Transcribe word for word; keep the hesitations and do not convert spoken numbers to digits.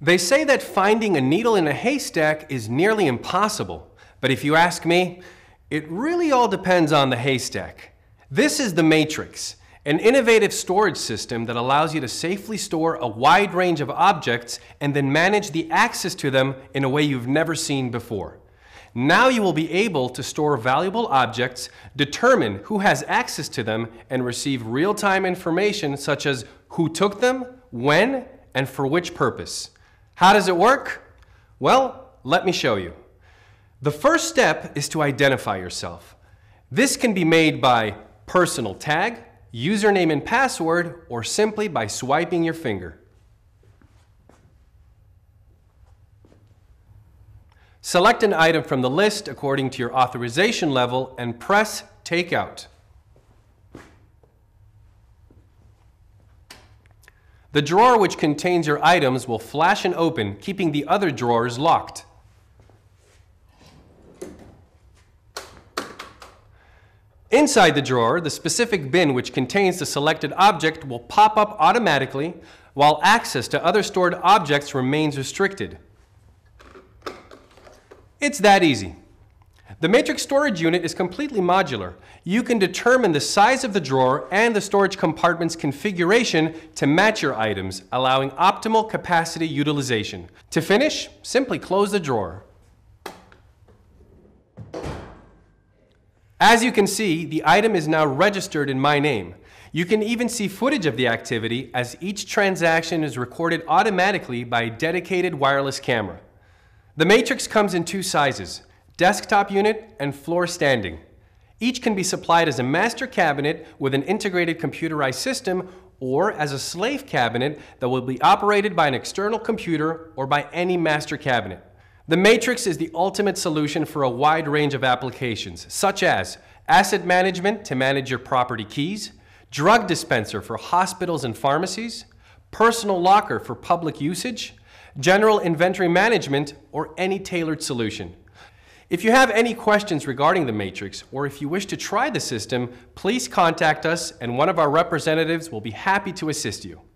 They say that finding a needle in a haystack is nearly impossible, but if you ask me, it really all depends on the haystack. This is the Matrix, an innovative storage system that allows you to safely store a wide range of objects and then manage the access to them in a way you've never seen before. Now you will be able to store valuable objects, determine who has access to them, and receive real-time information such as who took them, when, and for which purpose. How does it work? Well, let me show you. The first step is to identify yourself. This can be made by personal tag, username and password, or simply by swiping your finger. Select an item from the list according to your authorization level and press Take Out. The drawer which contains your items will flash and open, keeping the other drawers locked. Inside the drawer, the specific bin which contains the selected object will pop up automatically, while access to other stored objects remains restricted. It's that easy. The Matrix storage unit is completely modular. You can determine the size of the drawer and the storage compartment's configuration to match your items, allowing optimal capacity utilization. To finish, simply close the drawer. As you can see, the item is now registered in My Name. You can even see footage of the activity, as each transaction is recorded automatically by a dedicated wireless camera. The Matrix comes in two sizes, desktop unit and floor standing. Each can be supplied as a master cabinet with an integrated computerized system, or as a slave cabinet that will be operated by an external computer or by any master cabinet. The Matrix is the ultimate solution for a wide range of applications, such as asset management to manage your property keys, drug dispenser for hospitals and pharmacies, personal locker for public usage, general inventory management, or any tailored solution. If you have any questions regarding the Matrix, or if you wish to try the system, please contact us and one of our representatives will be happy to assist you.